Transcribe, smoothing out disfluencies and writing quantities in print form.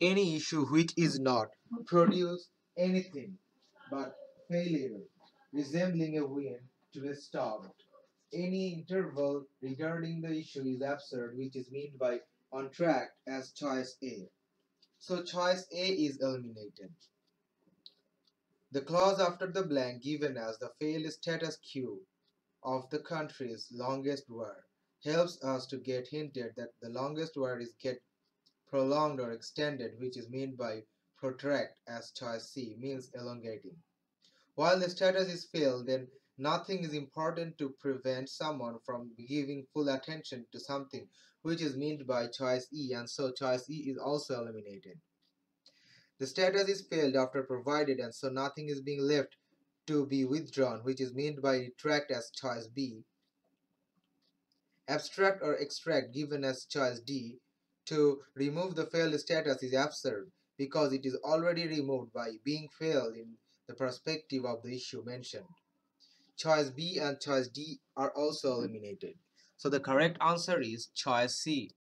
any issue which is not produce anything but failure, resembling a wind to a storm. Any interval regarding the issue is absurd, which is meant by on track as choice A. So choice A is eliminated. The clause after the blank given as the failed status quo of the country's longest war helps us to get hinted that the longest war is get prolonged or extended, which is meant by protract as choice C, means elongating. While the status is failed, then nothing is important to prevent someone from giving full attention to something, which is meant by choice E, and so choice E is also eliminated. The status is failed after provided, and so nothing is being left to be withdrawn, which is meant by retract as choice B. Abstract or extract given as choice D. To remove the failed status is absurd because it is already removed by being failed in the perspective of the issue mentioned. Choice B and choice D are also eliminated. So the correct answer is choice C.